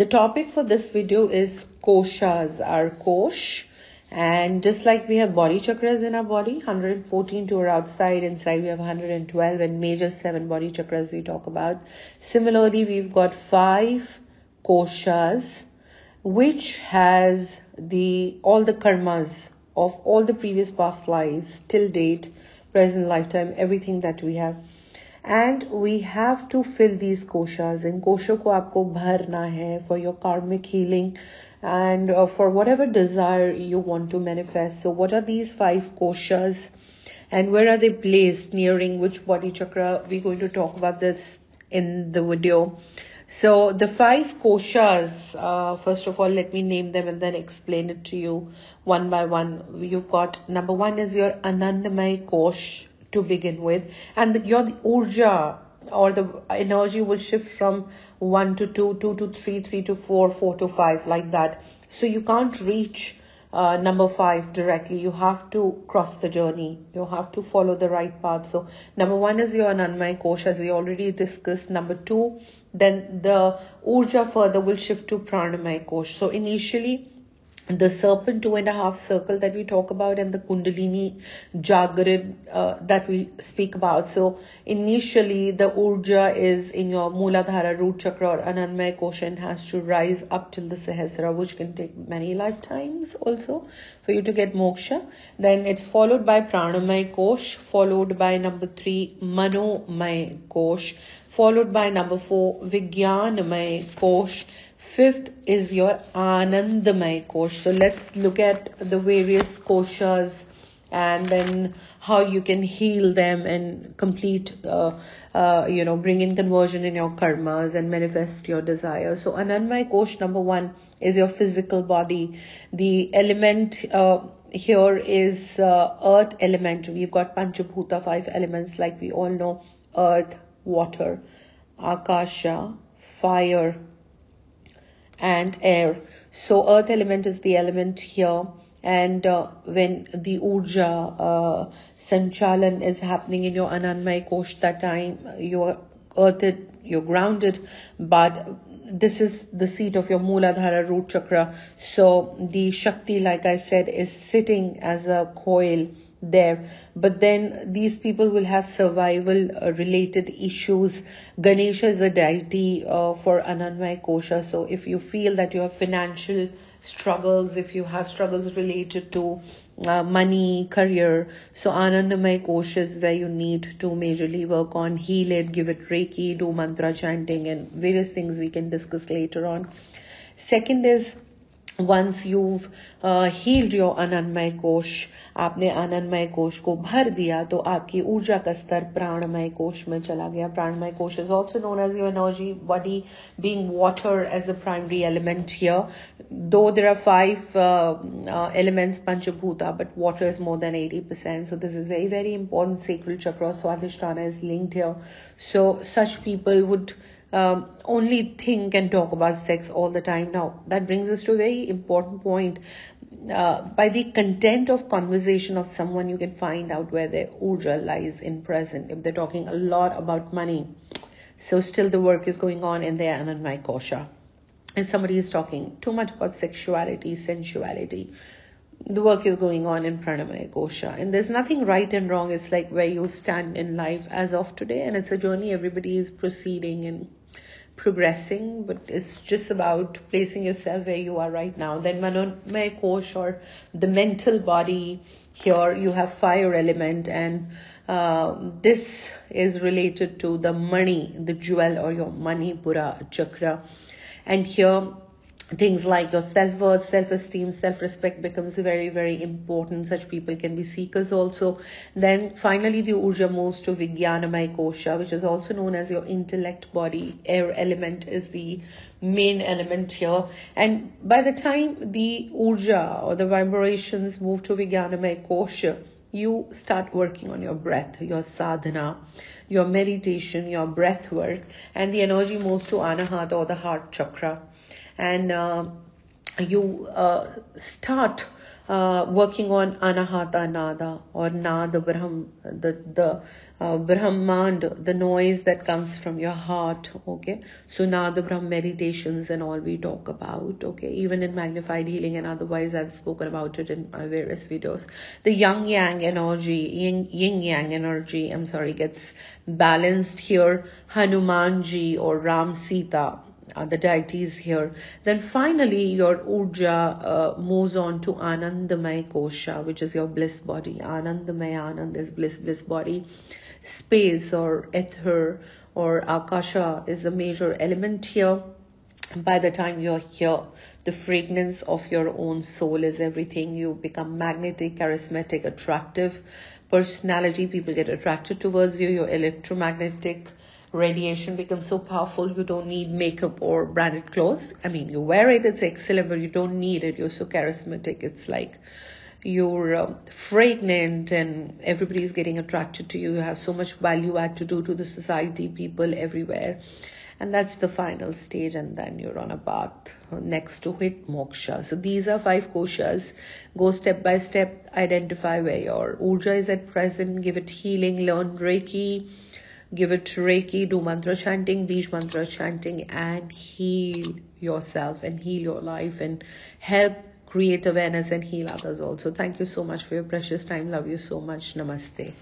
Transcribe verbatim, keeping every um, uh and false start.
The topic for this video is Koshas, our Kosh. And just like we have body chakras in our body, one hundred fourteen to our outside, inside we have one hundred twelve, and major seven body chakras we talk about. Similarly, we've got five Koshas, which has the all the karmas of all the previous past lives till date, present lifetime, everything that we have. And we have to fill these koshas, and kosho ko aapko bharna hai for your karmic healing and uh, for whatever desire you want to manifest. So what are these five koshas and where are they placed, nearing which body chakra? We're going to talk about this in the video. So the five koshas, uh, first of all, let me name them and then explain it to you one by one. You've got, number one is your Anandamaya Kosh to begin with, and the, your the urja or the energy will shift from one to two, two to three, three to four, four to five, like that. So you can't reach uh, number five directly. You have to cross the journey. You have to follow the right path. So number one is your Anandamaya Kosh, as we already discussed. Number two, then the urja further will shift to Pranamaya Kosh. So initially, the serpent two and a half circle that we talk about, and the kundalini jagrit uh, that we speak about. So initially the urja is in your Muladhara root chakra or Anandamaya Kosh, and has to rise up till the Sahasra, which can take many lifetimes also for you to get moksha. Then it's followed by Pranamaya Kosh, followed by number three Manomaya Kosh, followed by number four Vijnanamaya Kosh. Fifth is your Anandamaya Kosh. So let's look at the various koshas and then how you can heal them and complete, uh, uh, you know, bring in conversion in your karmas and manifest your desire. So Anandamaya Kosh number one is your physical body. The element uh, here is uh, earth element. We've got Panchabhuta, five elements like we all know: earth, water, Akasha, fire, and air. So earth element is the element here, and uh, when the urja uh, sanchalan is happening in your Anandamaya Kosh, that time you're earthed, you're grounded, but this is the seat of your Muladhara root chakra. So the Shakti, like I said, is sitting as a coil there. But then these people will have survival related issues. Ganesha is a deity uh, for Anandamaya Kosha. So if you feel that you have financial struggles, if you have struggles related to uh, money, career, so Anandamaya Kosh is where you need to majorly work on. Heal it, give it Reiki, do mantra chanting, and various things we can discuss later on. Second is, once you've uh, healed your Anandamaya Kosh, आपने Anandamaya Kosh को भर दिया, तो आपकी ऊर्जा का स्तर Pranamaya Kosh में चला गया. Pranamaya Kosh is also known as your energy body, being water as the primary element here. Though there are five uh, uh, elements, Panchabhuta, but water is more than eighty percent. So this is very, very important. Sacral chakra, Svadhisthana is linked here. So such people would Um, only think and talk about sex all the time. Now that brings us to a very important point. Uh, by the content of conversation of someone, you can find out where their urja lies in present. If they're talking a lot about money, so still the work is going on in their Anandamaya Kosha. If somebody is talking too much about sexuality, sensuality, the work is going on in Pranamaya Kosha. And there's nothing right and wrong. It's like where you stand in life as of today, and it's a journey. Everybody is proceeding and progressing, but it's just about placing yourself where you are right now. Then Manomaya Kosh, or the mental body, here you have fire element, and uh, this is related to the mani, the jewel, or your Manipura chakra. And here things like your self-worth, self-esteem, self-respect becomes very, very important. Such people can be seekers also. Then finally, the urja moves to Vijnanamaya Kosha, which is also known as your intellect body. Air element is the main element here. And by the time the urja or the vibrations move to Vijnanamaya Kosha, you start working on your breath, your sadhana, your meditation, your breath work. And the energy moves to Anahata, or the heart chakra. And uh, you uh, start uh, working on Anahata nada or nada Brahma, the, the uh, Brahmanda, the noise that comes from your heart, okay? So nada Brahma meditations and all we talk about, okay? Even in Magnified Healing and otherwise, I've spoken about it in my various videos. The yang-yang energy, yin-yang energy, I'm sorry, gets balanced here. Hanumanji or Ram Sita, Uh, the deities here. Then finally your urja uh, moves on to Anandamaya Kosha, which is your bliss body. Anandamaya, Anand is bliss, bliss body. Space or ether or Akasha is the major element here. By the time you're here, the fragrance of your own soul is everything. You become magnetic, charismatic, attractive personality. People get attracted towards you. You're electromagnetic. Radiation becomes so powerful, you don't need makeup or branded clothes. I mean, you wear it, it's excellent, but you don't need it. You're so charismatic. It's like you're um, fragrant and everybody's getting attracted to you. You have so much value add to do to the society, people everywhere. And that's the final stage, and then you're on a path next to it, moksha. So these are five koshas. Go step by step, identify where your urja is at present, give it healing, learn Reiki. Give it Reiki, do mantra chanting, Bij mantra chanting, and heal yourself and heal your life and help create awareness and heal others also. Thank you so much for your precious time. Love you so much. Namaste.